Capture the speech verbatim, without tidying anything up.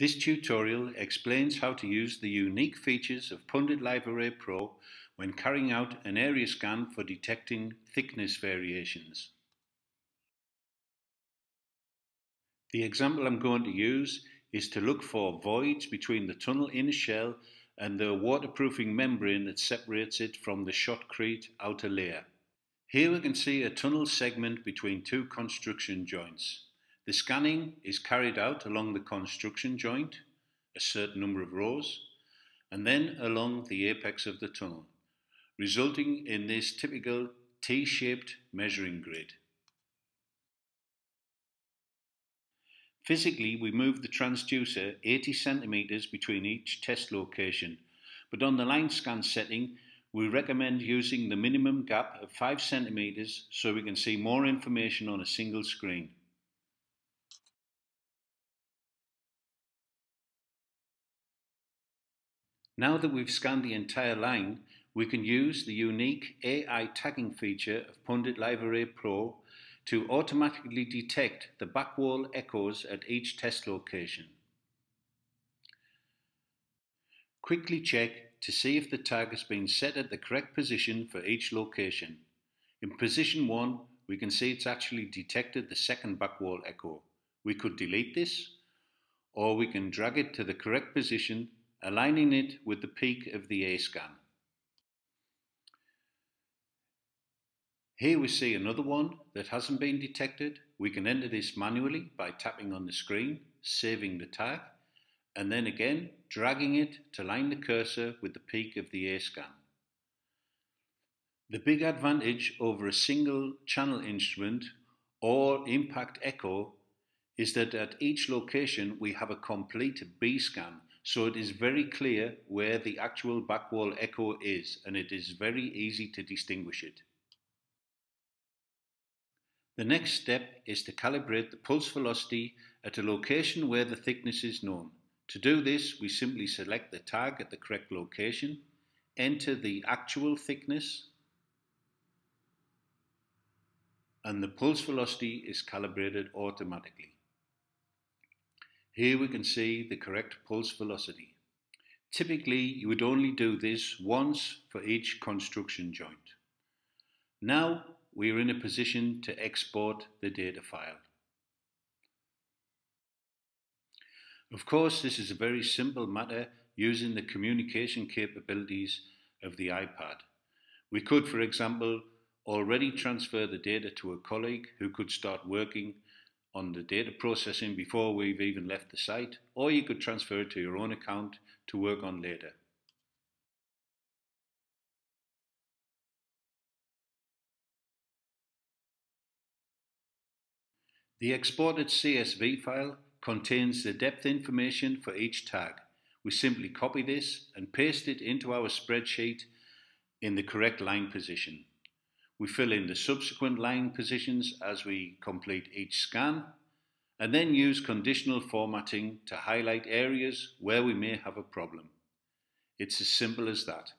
This tutorial explains how to use the unique features of Pundit Live Array Pro when carrying out an area scan for detecting thickness variations. The example I'm going to use is to look for voids between the tunnel inner shell and the waterproofing membrane that separates it from the shotcrete outer layer. Here we can see a tunnel segment between two construction joints. The scanning is carried out along the construction joint, a certain number of rows, and then along the apex of the tunnel, resulting in this typical T-shaped measuring grid. Physically, we move the transducer eighty centimeters between each test location, but on the line scan setting, we recommend using the minimum gap of five centimeters so we can see more information on a single screen. Now that we've scanned the entire line, we can use the unique A I tagging feature of Pundit Live Array Pro to automatically detect the backwall echoes at each test location. Quickly check to see if the tag has been set at the correct position for each location. In position one, we can see it's actually detected the second backwall echo. We could delete this, or we can drag it to the correct position, aligning it with the peak of the A scan. Here we see another one that hasn't been detected. We can enter this manually by tapping on the screen, saving the tag, and then again dragging it to line the cursor with the peak of the A scan. The big advantage over a single channel instrument or impact echo is that at each location we have a complete B scan. So it is very clear where the actual backwall echo is, and it is very easy to distinguish it. The next step is to calibrate the pulse velocity at a location where the thickness is known. To do this, we simply select the tag at the correct location, enter the actual thickness, and the pulse velocity is calibrated automatically. Here we can see the correct pulse velocity. Typically, you would only do this once for each construction joint. Now we are in a position to export the data file. Of course, this is a very simple matter using the communication capabilities of the iPad. We could, for example, already transfer the data to a colleague who could start working on the data processing before we've even left the site, or you could transfer it to your own account to work on later. The exported C S V file contains the depth information for each tag. We simply copy this and paste it into our spreadsheet in the correct line position. We fill in the subsequent line positions as we complete each scan, and then use conditional formatting to highlight areas where we may have a problem. It's as simple as that.